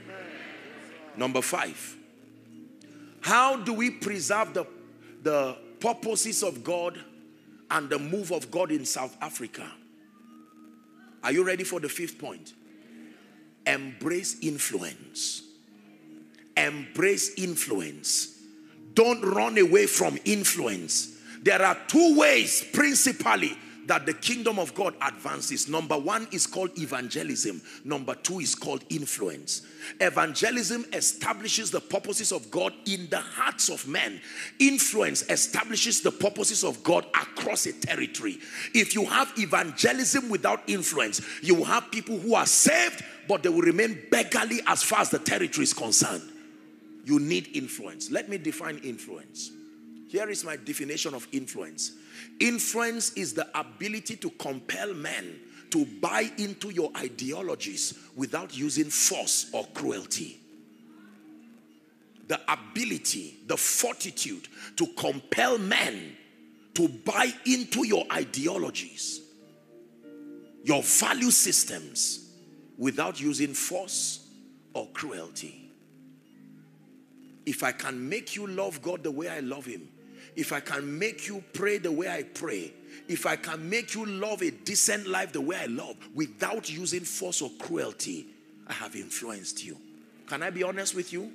Number five. How do we preserve the, the purposes of God and the move of God in South Africa? Are you ready for the fifth point? Embrace influence. Embrace influence. Don't run away from influence. There are two ways principally that the kingdom of God advances. Number one is called evangelism. Number two is called influence. Evangelism establishes the purposes of God in the hearts of men. Influence establishes the purposes of God across a territory. If you have evangelism without influence, you will have people who are saved, but they will remain beggarly as far as the territory is concerned. You need influence. Let me define influence. Here is my definition of influence. Influence is the ability to compel men to buy into your ideologies without using force or cruelty. The ability, the fortitude to compel men to buy into your ideologies, your value systems, without using force or cruelty. If I can make you love God the way I love him, if I can make you pray the way I pray, if I can make you love a decent life the way I love, without using force or cruelty, I have influenced you. Can I be honest with you?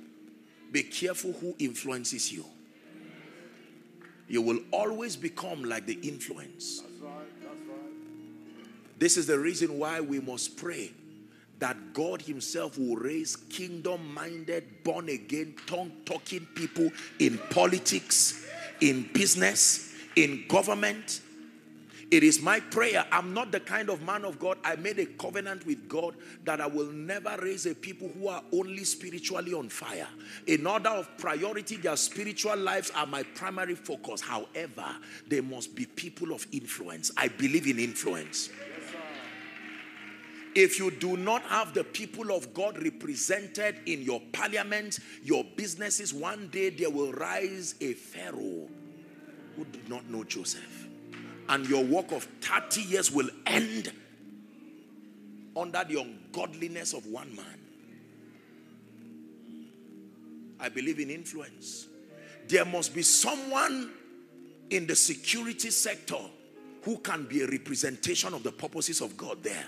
Be careful who influences you. You will always become like the influence. That's right, that's right. This is the reason why we must pray that God himself will raise kingdom-minded, born-again, tongue-talking people in politics, in business, in government. It is my prayer. I'm not the kind of man of God. I made a covenant with God that I will never raise a people who are only spiritually on fire. In order of priority, their spiritual lives are my primary focus. However, they must be people of influence. I believe in influence. If you do not have the people of God represented in your parliament, your businesses, one day there will rise a Pharaoh who did not know Joseph. And your work of thirty years will end under the ungodliness of one man. I believe in influence. There must be someone in the security sector who can be a representation of the purposes of God there.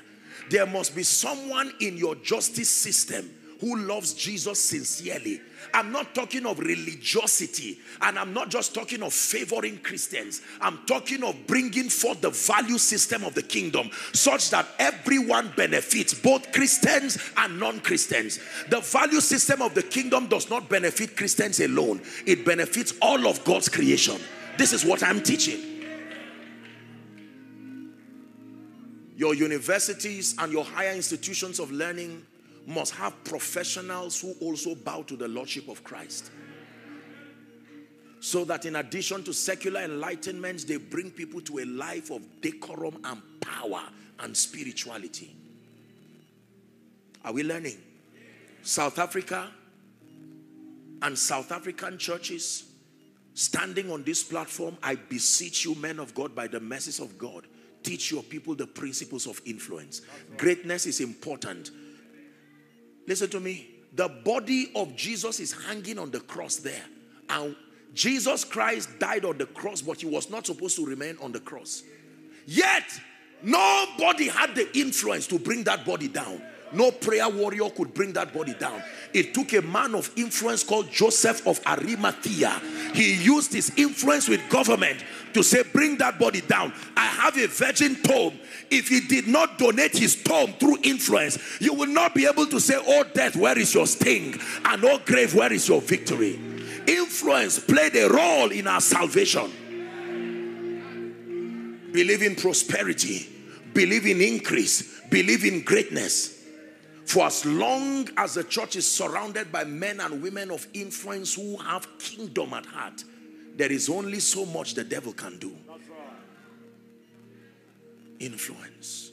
There must be someone in your justice system who loves Jesus sincerely. I'm not talking of religiosity, and I'm not just talking of favoring Christians. I'm talking of bringing forth the value system of the kingdom such that everyone benefits, both Christians and non-Christians. The value system of the kingdom does not benefit Christians alone. It benefits all of God's creation. This is what I'm teaching. Your universities and your higher institutions of learning must have professionals who also bow to the Lordship of Christ. So that in addition to secular enlightenment, they bring people to a life of decorum and power and spirituality. Are we learning? South Africa and South African churches, standing on this platform, I beseech you, men of God, by the mercies of God, teach your people the principles of influence. Greatness is important. Listen to me. The body of Jesus is hanging on the cross there. And Jesus Christ died on the cross, but he was not supposed to remain on the cross. Yet, nobody had the influence to bring that body down. No prayer warrior could bring that body down. It took a man of influence called Joseph of Arimathea. He used his influence with government to say, bring that body down. I have a virgin tomb. If he did not donate his tomb through influence, you will not be able to say, oh death, where is your sting? And oh grave, where is your victory? Influence played a role in our salvation. Believe in prosperity. Believe in increase. Believe in greatness. For as long as the church is surrounded by men and women of influence who have kingdom at heart, there is only so much the devil can do. Influence.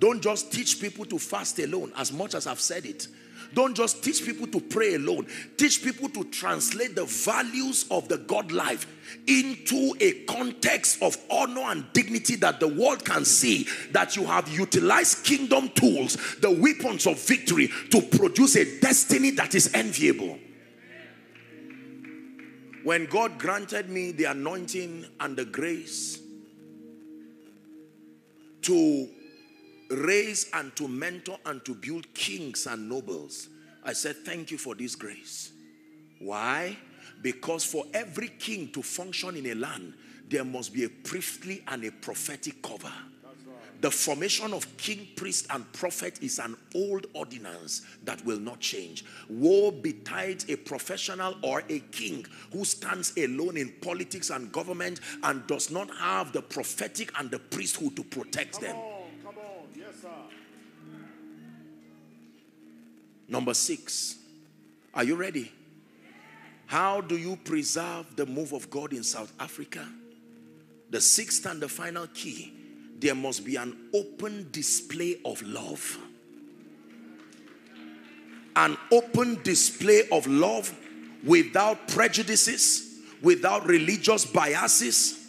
Don't just teach people to fast alone, as much as I've said it. Don't just teach people to pray alone. Teach people to translate the values of the God life into a context of honor and dignity that the world can see that you have utilized kingdom tools, the weapons of victory, to produce a destiny that is enviable. When God granted me the anointing and the grace to raise and to mentor and to build kings and nobles, I said, thank you for this grace. Why? Because for every king to function in a land, there must be a priestly and a prophetic cover. Right. The formation of king, priest, and prophet is an old ordinance that will not change. Woe betide a professional or a king who stands alone in politics and government and does not have the prophetic and the priesthood to protect come them. On, come on. Yes, sir. Number six. Are you ready? How do you preserve the move of God in South Africa? The sixth and the final key, there must be an open display of love. An open display of love without prejudices, without religious biases,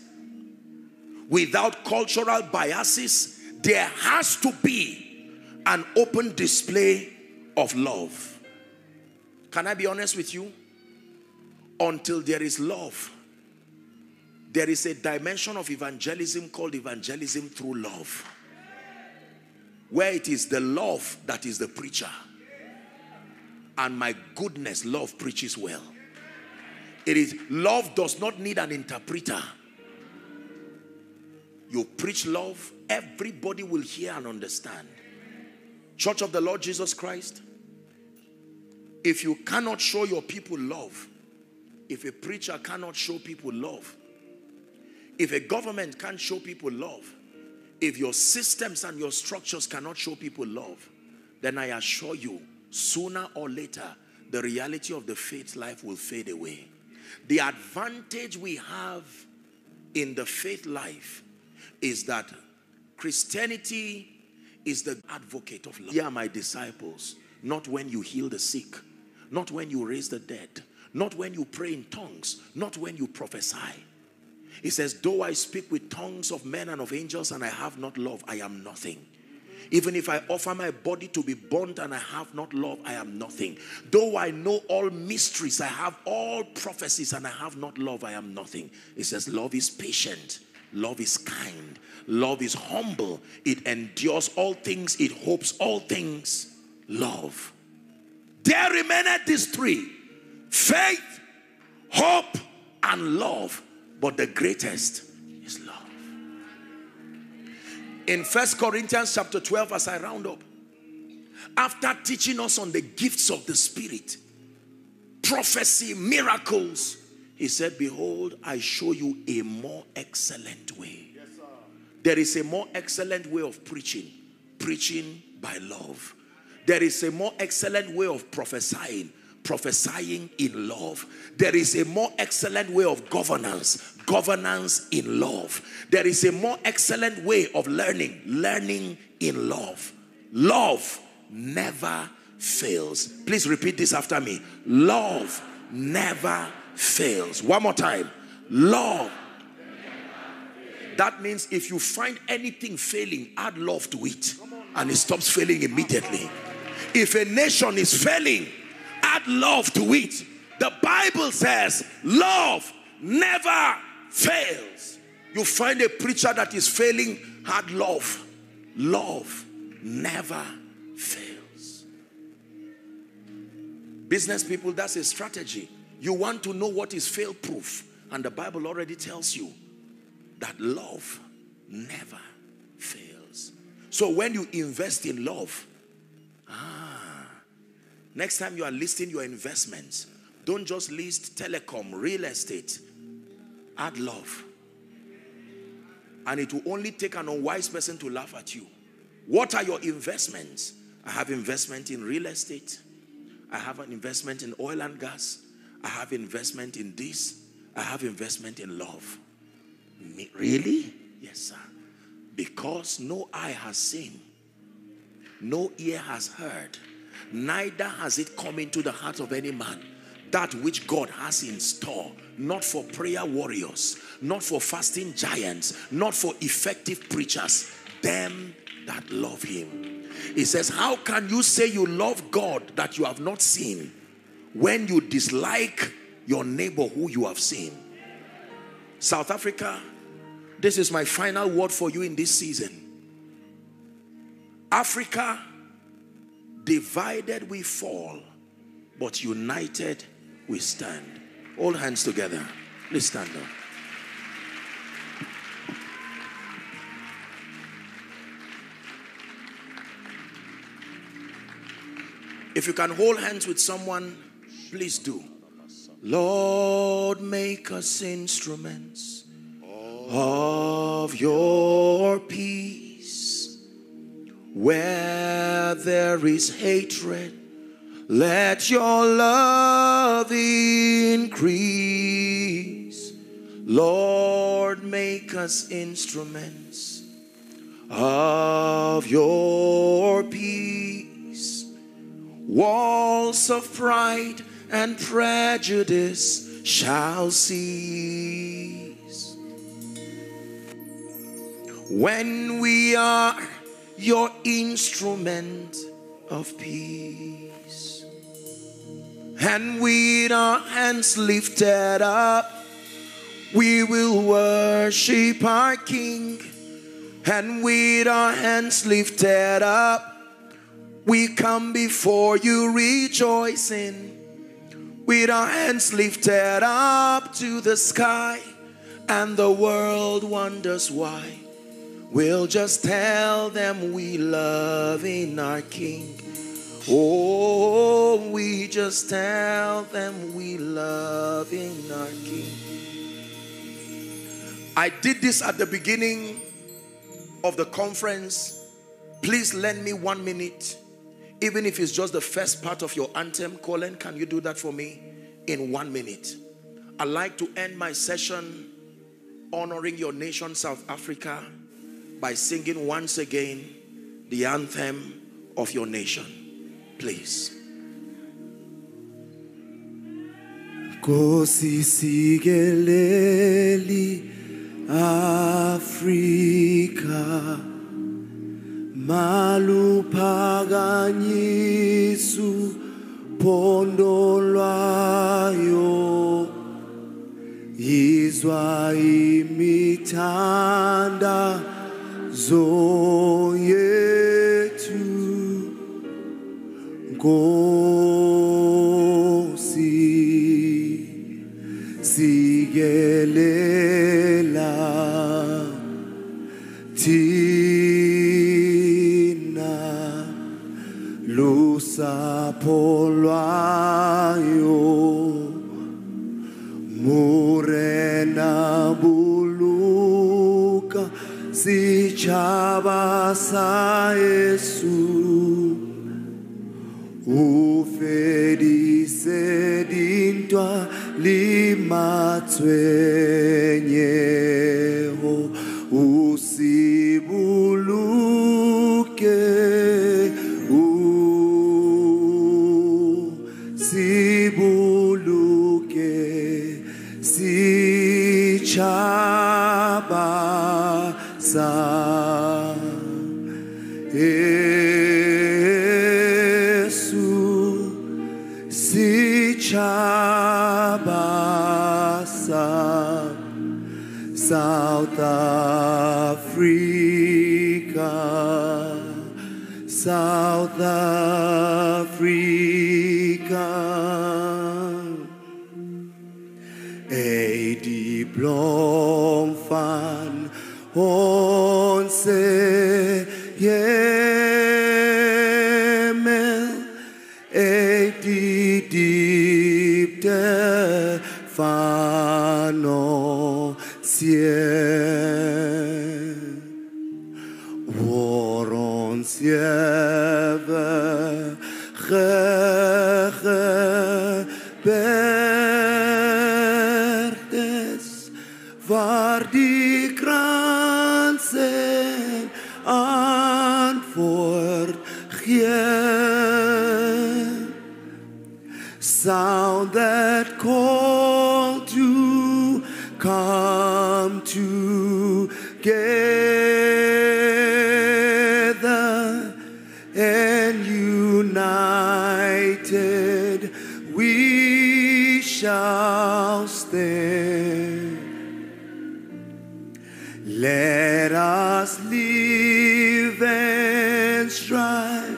without cultural biases. There has to be an open display of love. Can I be honest with you? Until there is love, there is a dimension of evangelism called evangelism through love, where it is the love that is the preacher. And my goodness, love preaches well. It is love does not need an interpreter. You preach love, everybody will hear and understand. Church of the Lord Jesus Christ, if you cannot show your people love, if a preacher cannot show people love, if a government can't show people love, if your systems and your structures cannot show people love, then I assure you, sooner or later, the reality of the faith life will fade away. The advantage we have in the faith life is that Christianity is the advocate of love. Ye are my disciples, not when you heal the sick, not when you raise the dead, not when you pray in tongues, not when you prophesy. He says, though I speak with tongues of men and of angels and I have not love, I am nothing. Even if I offer my body to be burnt and I have not love, I am nothing. Though I know all mysteries, I have all prophecies and I have not love, I am nothing. It says love is patient. Love is kind. Love is humble. It endures all things. It hopes all things. Love. There remaineth these three. Faith, hope, and love. But the greatest is love. In First Corinthians chapter twelve, as I round up, after teaching us on the gifts of the Spirit, prophecy, miracles, he said, behold, I show you a more excellent way. Yes, sir. There is a more excellent way of preaching. Preaching by love. There is a more excellent way of prophesying. Prophesying in love. There is a more excellent way of governance. Governance in love. There is a more excellent way of learning. Learning in love. Love never fails. Please repeat this after me. Love never fails. One more time. Love. That means if you find anything failing, add love to it. And it stops failing immediately. If a nation is failing, add love to it. The Bible says love never fails. You find a preacher that is failing, add love. Love never fails. Business people, that's a strategy. You want to know what is fail-proof, and the Bible already tells you that love never fails. So when you invest in love, ah, next time you are listing your investments, don't just list telecom, real estate. Add love. And it will only take an unwise person to laugh at you. What are your investments? I have investment in real estate. I have an investment in oil and gas. I have investment in this. I have investment in love. Me, really? Yes, sir. Because no eye has seen, no ear has heard, neither has it come into the heart of any man that which God has in store, not for prayer warriors, not for fasting giants, not for effective preachers, them that love him. He says, how can you say you love God that you have not seen when you dislike your neighbor who you have seen? South Africa, this is my final word for you in this season. Africa, divided we fall, but united we stand. All hands together. Please stand up. If you can hold hands with someone, please do. Lord, make us instruments of your peace. Where there is hatred, let your love increase. Lord, make us instruments of your peace. Walls of pride and prejudice shall cease. When we are your instrument of peace, and with our hands lifted up, we will worship our King. And with our hands lifted up, we come before you rejoicing. With our hands lifted up to the sky, and the world wonders why. We'll just tell them we love in our King. Oh, we just tell them we love in our King. I did this at the beginning of the conference. Please lend me one minute. Even if it's just the first part of your anthem, Colin, can you do that for me in one minute? I'd like to end my session honoring your nation, South Africa, by singing once again, the anthem of your nation, please. Nkosi sikeleli Africa, maluphakanyisu phondo lwayo, izwa imithanda zo yethu. Nkosi sikelela thina lusapho lwayo, Murena buluka si chaba sa Yesu, ufedi sedintwa limatwenyeho, usibuluke usibuluke si chaba sa Yesu, si chaba sa. South Africa, South Africa, Edi Blomfan Onse Yemel, Edi Dipte Fano Sien, Woron Sieve waar die kransen antwoord gee. Sound that call to come together and united we shall stand. Let us live and strive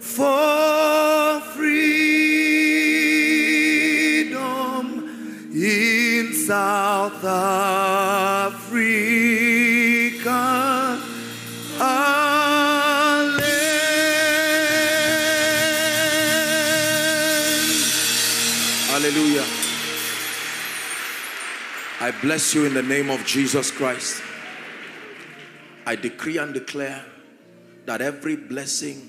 for freedom in South Africa. Hallelujah. I bless you in the name of Jesus Christ. I decree and declare that every blessing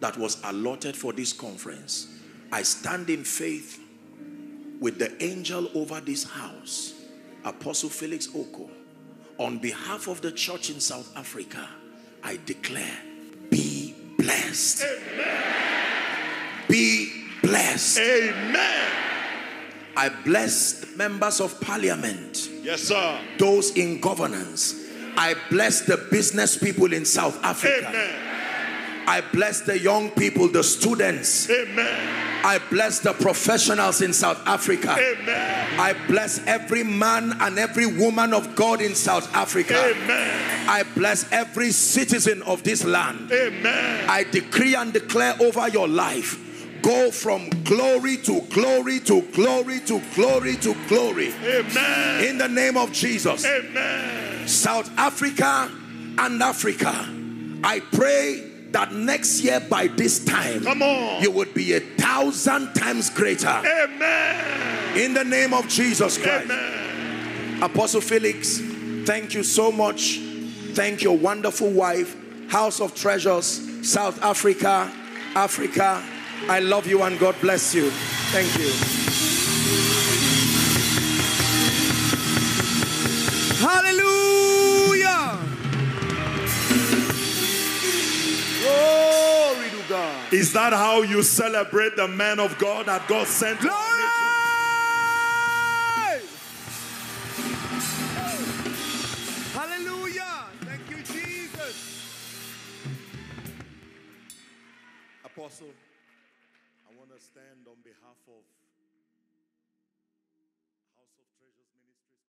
that was allotted for this conference, I stand in faith with the angel over this house, Apostle Felix Oko, on behalf of the church in South Africa. I declare, be blessed. Amen. Be blessed. Amen. I bless the members of parliament. Yes, sir. Those in governance. I bless the business people in South Africa. Amen. I bless the young people, the students. Amen. I bless the professionals in South Africa. Amen. I bless every man and every woman of God in South Africa. Amen. I bless every citizen of this land. Amen. I decree and declare over your life, go from glory to glory to glory to glory to glory. Amen. In the name of Jesus. Amen. South Africa and Africa, I pray that next year by this time, come on, you would be a thousand times greater. Amen. In the name of Jesus Christ. Amen. Apostle Felix, thank you so much. Thank your wonderful wife. House of Treasures, South Africa, Africa. I love you and God bless you. Thank you. Hallelujah. that how you celebrate the man of God that God sent? Glory! Hallelujah! Thank you, Jesus. Apostle, I want to stand on behalf of House of Treasures Ministries